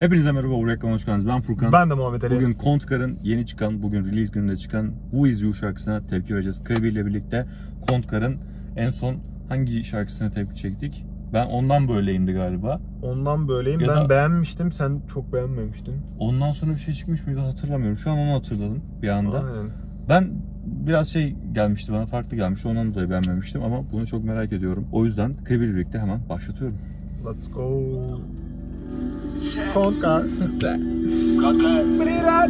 Hepinize merhaba, buraya hoş geldiniz. Ben Furkan. Ben de Muhammed Ali. Bugün Khontkar'ın yeni çıkan, bugün release gününde çıkan Who is you şarkısına tepki vereceğiz. Kribi ile birlikte Khontkar'ın en son hangi şarkısına tepki çektik? Ben ondan böyleyimdi galiba. Ondan böyleyim. Ya ben da... beğenmiştim, sen çok beğenmemiştin. Ondan sonra bir şey çıkmış mıydı hatırlamıyorum. Şu an onu hatırladım bir anda. Aynen. Ben biraz şey gelmişti bana, farklı gelmişti. Ondan dolayı beğenmemiştim ama bunu çok merak ediyorum. O yüzden Kribi ile birlikte hemen başlatıyorum. Let's go. Khontkar. Khontkar. Bırak.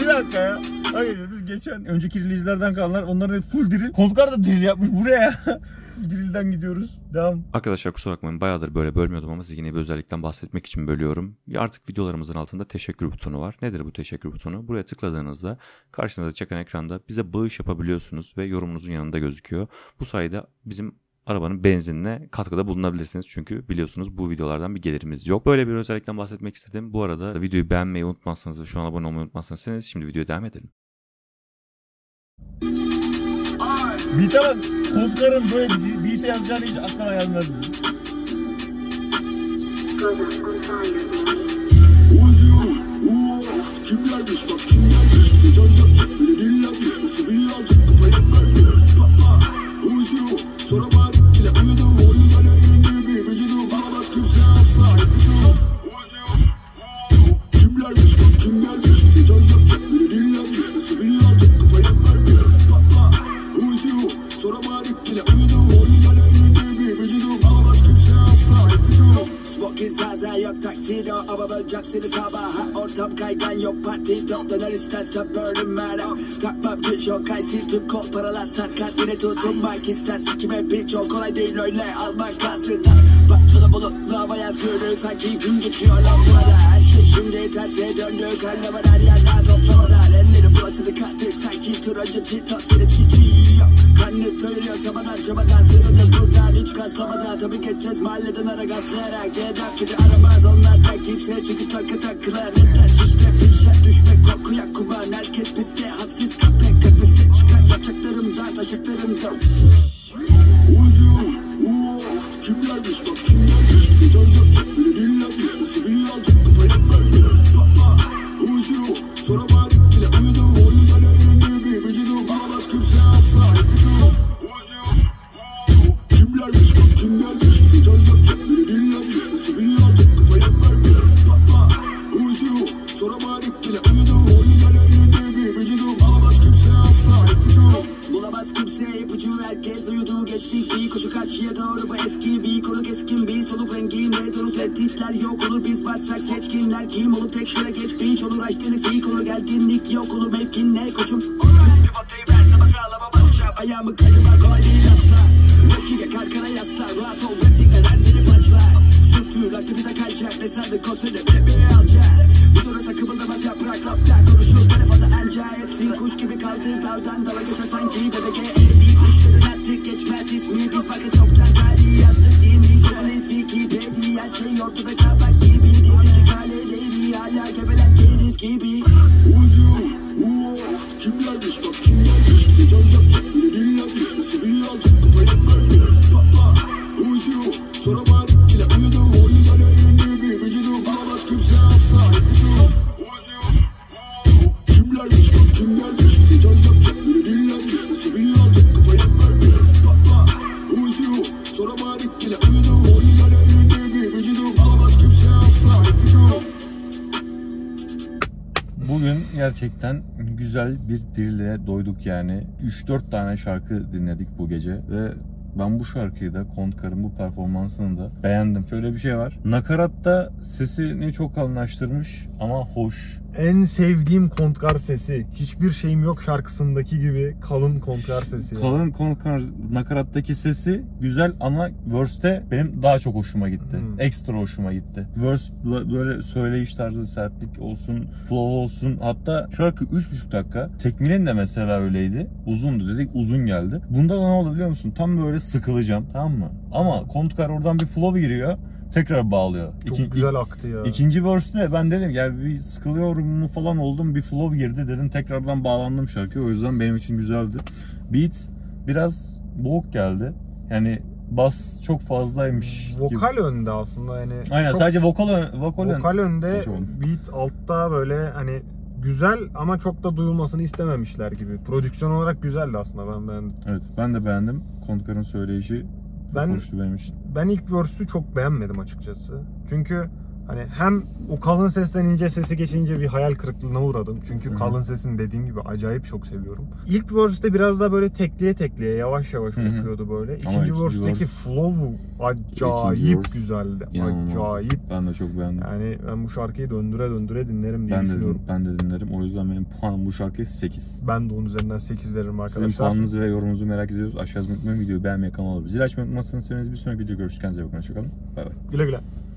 Bir dakika ya. Hayır, biz geçen önceki release'lerden kalanlar, onların full diril. Khontkar da diril yapmış buraya. DRİLL'den gidiyoruz. Devam. Arkadaşlar kusura bakmayın, bayağıdır böyle bölmüyordum ama size yine bir özellikten bahsetmek için bölüyorum. Artık videolarımızın altında teşekkür butonu var. Nedir bu teşekkür butonu? Buraya tıkladığınızda karşınıza çıkan ekranda bize bağış yapabiliyorsunuz ve yorumunuzun yanında gözüküyor. Bu sayede bizim arabanın benzinine katkıda bulunabilirsiniz. Çünkü biliyorsunuz bu videolardan bir gelirimiz yok. Böyle bir özellikten bahsetmek istedim. Bu arada videoyu beğenmeyi unutmazsanız ve şu an abone olmayı unutmazsanız şimdi videoya devam edelim. Bir tane Khontkar böyle bir şey yazacağını hiç aklına gelmezdi. Siz sabaha ortam kaygan yok, parti top döner istersen bölüm merak takmam güç yok, aysi tüm kol paralar sarkar yine tutunmak istersin kime bir çok kolay değil öyle almak kalsınlar bahçada bulutlu hava yaz görür sanki gün geçiyor lampada her şey şimdi tersiye döndü karne var her yerden toplamada elleri bulasını kattık sanki turuncu çitap seni çiçiyor karne töylüyor zaman harcamadan sınırca buradan hiç kaslamadan tabi geçeceğiz mahalleden ara gazlayarak dedem bizi aramaz onlardan kimse çünkü takı takılar netler şişte pişer düşmek korkuya kumar herkes bizde hassiz köpek kapıste çıkar yapacaklarımdan taşaklarımdan uzun kim gelmiş bak kim gelmiş bize caz yapacak bile değil yapmış nasıl beni alacak kafaya verdi baba uzun sonra bağırıp bile uyudu oyun zalim elinde bir vücudu bağlamaz kimse asla hepicim uzun kim gelmiş bak kim gelmiş bize caz yapacak bile değil yapmış nasıl beni alacak kafaya verdi baba uzun sonra bağırıp bile uyudu oyun zalim elinde bir vücudu bağlamaz kimse asla hepicim bulamaz kimse ipucu herkes uyudu geçtik bir koşu karşıya doğru bu eski bir konu keskin bir soluk rengi ne dolu tehditler yok olur biz varsak seçkinler kim olur tek sıra geç bir hiç olur açtırlık ilk olur gerginlik yok olur mevkin ne koçum pivotayı ben sabah sağlama basacağım ayağımı kaydırma kolay değil asla rakip yakar kara yasla rahat ol replikler her biri başlar sürtür aktı bize kalacak ne sandık olsun ne bile bile alacak biz orası kıvıldamaz yaprak lafta konuşur telefonda anca hepsi kuş gibi kaldı daldan dala geçer sanki bebeke evi kuşların artık geçmez ismi biz bakın çoktan tarihi yazdık değil mi kabul Wikipedia her şey ortada kabak gibi dilleri kaleleri hala gebeler geriz gibi uzun kim gelmiş bak kim gelmiş bize caz yapacak bile değil yapmış nasıl beni alacak kafaya verdi baba uzun sonra bağırıp bile uyudu oyun zalim elinde bir vücudu bulamaz kimse asla hepicim uzun kim gelmiş bak kim gelmiş bize caz yapacak bile değil yapmış bugün gerçekten güzel bir dirille doyduk yani. 3-4 tane şarkı dinledik bu gece ve ben bu şarkıyı da, Khontkar'ın bu performansını da beğendim. Şöyle bir şey var. Nakaratta sesini çok kalınlaştırmış ama hoş. En sevdiğim Khontkar sesi. Hiçbir şeyim yok şarkısındaki gibi kalın Khontkar sesi. Kalın Khontkar nakarattaki sesi güzel ama verse'te benim daha çok hoşuma gitti. Ekstra hoşuma gitti. Verse böyle söyleyiş tarzı sertlik olsun, flow olsun. Hatta şarkı 3,5 dakika. Tekmil'in de mesela öyleydi. Uzundu dedik, uzun geldi. Bunda da ne oldu biliyor musun? Tam böyle sıkılacağım, tamam mı? Ama Khontkar oradan bir flow giriyor. tekrar bağlıyor. Çok güzel aktı ya. İkinci verse'de ben dedim ya bir sıkılıyorum falan oldum, bir flow girdi dedim, tekrardan bağlandım şarkıya, o yüzden benim için güzeldi. Beat biraz boğuk geldi. Yani bas çok fazlaymış. Vokal gibi önde aslında yani. Aynen, sadece vokal önde, beat altta, böyle hani güzel ama çok da duyulmasını istememişler gibi. Prodüksiyon olarak güzeldi aslında, ben beğendim. Evet, ben de beğendim. Kontkar'ın söyleyişi konuştu benim için. Ben ilk verse'ü çok beğenmedim açıkçası. Çünkü hani hem o kalın sesten ince sesi geçince bir hayal kırıklığına uğradım. Çünkü kalın sesini dediğim gibi acayip çok seviyorum. İlk verse'de biraz daha böyle tekliye tekliye yavaş yavaş okuyordu böyle. İkinci verse'deki flow'u acayip güzeldi. İnanılmaz. Acayip. Ben de çok beğendim. Yani ben bu şarkıyı döndüre döndüre dinlerim diye düşünüyorum. Ben de dinlerim. O yüzden benim puanım bu şarkıya 8. Ben de 10 üzerinden 8 veririm arkadaşlar. Sizin puanınızı ve yorumunuzu merak ediyoruz. Aşağıya yazmayı unutmayın. Videoyu beğenmeyi, kanalı bizi açmayı unutmazsanız seviniz. Bir sonraki video görüşürüz. Kendinize iyi bakın. Hoşçakalın. Bay bay. Güle güle.